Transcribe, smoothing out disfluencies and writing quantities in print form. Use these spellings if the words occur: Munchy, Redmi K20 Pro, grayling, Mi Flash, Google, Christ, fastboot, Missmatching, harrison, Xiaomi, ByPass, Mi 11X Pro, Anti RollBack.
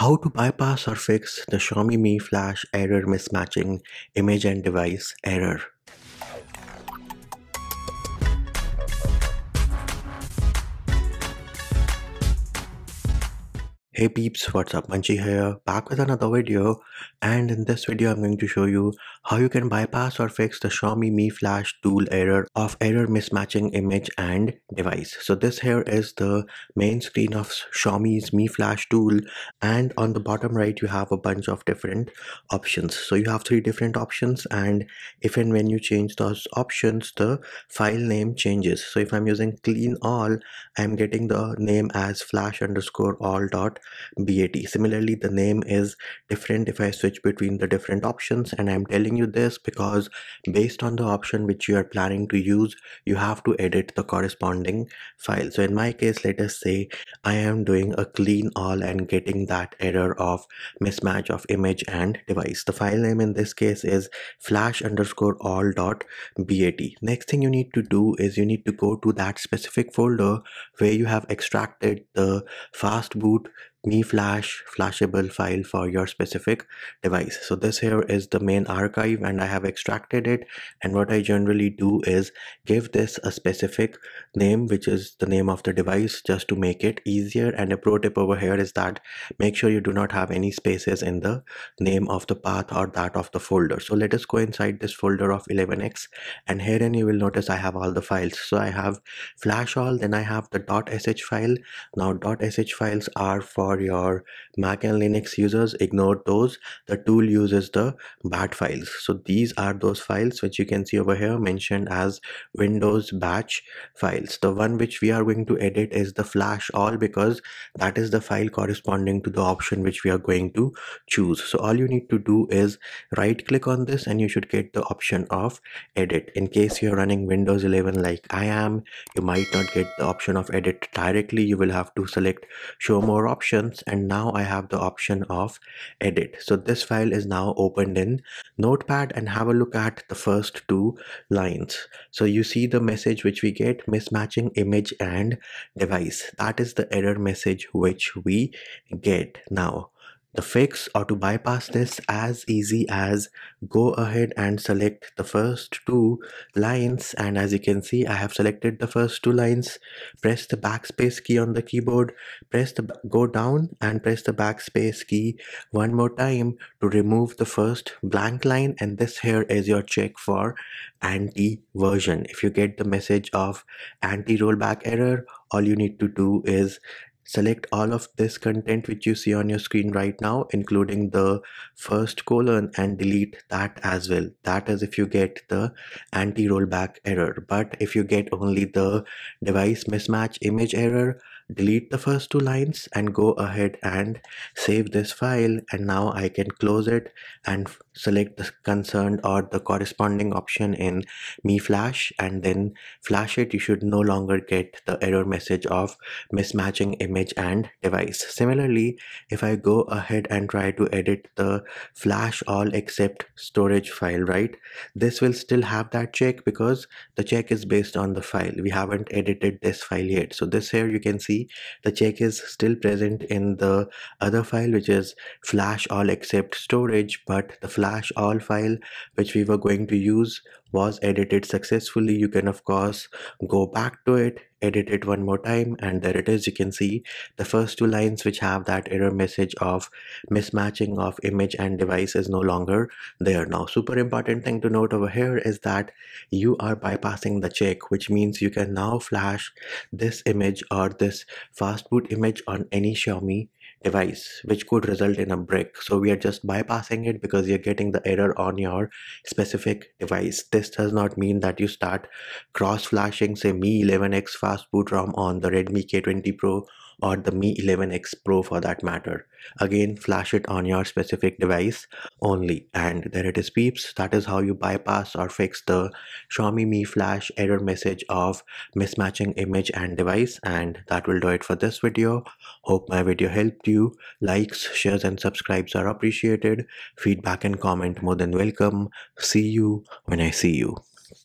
How to bypass or fix the Xiaomi Mi Flash error mismatching image and device error. Hey peeps, what's up? Munchy here, back with another video, and in this video I'm going to show you how you can bypass or fix the Xiaomi Mi Flash tool error of error mismatching image and device. So this here is the main screen of Xiaomi's Mi Flash tool, and on the bottom right you have a bunch of different options. So you have three different options, and if and when you change those options the file name changes. So if I'm using clean all, I'm getting the name as flash_all.bat. Similarly, the name is different if I switch between the different options, and I'm telling you this because based on the option which you are planning to use, you have to edit the corresponding file. So in my case, let us say I am doing a clean all and getting that error of mismatch of image and device. The file name in this case is flash_all.bat. Next thing you need to do is you need to go to that specific folder where you have extracted the fastboot Mi Flash flashable file for your specific device. So this here is the main archive and I have extracted it, and what I generally do is give this a specific name which is the name of the device just to make it easier. And a pro tip over here is that make sure you do not have any spaces in the name of the path or that of the folder. So let us go inside this folder of 11x, and herein you will notice I have all the files. So I have flash all, then I have the .sh file. Now .sh files are for your Mac and Linux users, ignore those. The tool uses the bat files. So these are those files which you can see over here mentioned as Windows batch files. The one which we are going to edit is the flash all, because that is the file corresponding to the option which we are going to choose. So all you need to do is right click on this and you should get the option of edit. In case you're running Windows 11 like I am, you might not get the option of edit directly. You will have to select show more options, and now I have the option of edit. So this file is now opened in Notepad, and have a look at the first two lines. So you see the message which we get, mismatching image and device. That is the error message which we get. Now the fix or to bypass this, as easy as go ahead and select the first two lines, and as you can see I have selected the first two lines. Press the backspace key on the keyboard, go down and press the backspace key one more time to remove the first blank line, and this here is your check for anti version. If you get the message of anti rollback error, all you need to do is select all of this content which you see on your screen right now, including the first colon, and delete that as well. That is if you get the anti-rollback error. But if you get only the device mismatch image error, delete the first two lines and go ahead and save this file. And now I can close it and select the concerned or the corresponding option in Mi Flash and then flash it. You should no longer get the error message of mismatching image and device. Similarly, if I go ahead and try to edit the flash all except storage file, right, this will still have that check because the check is based on the file. We haven't edited this file yet. So this here you can see the check is still present in the other file, which is flash all except storage, but the flash all file which we were going to use was edited successfully. You can of course go back to it, edit it one more time, and there it is. You can see the first two lines which have that error message of mismatching of image and device is no longer there. Now, super important thing to note over here is that you are bypassing the check, which means you can now flash this image or this fastboot image on any Xiaomi device, which could result in a brick. So we are just bypassing it because you're getting the error on your specific device. This does not mean that you start cross-flashing, say, Mi 11X fastboot ROM on the Redmi K20 Pro or the Mi 11X Pro for that matter. Again, flash it on your specific device only. And there it is, peeps. That is how you bypass or fix the Xiaomi Mi Flash error message of mismatching image and device. And that will do it for this video. Hope my video helped you. Likes, shares and subscribes are appreciated. Feedback and comment more than welcome. See you when I see you.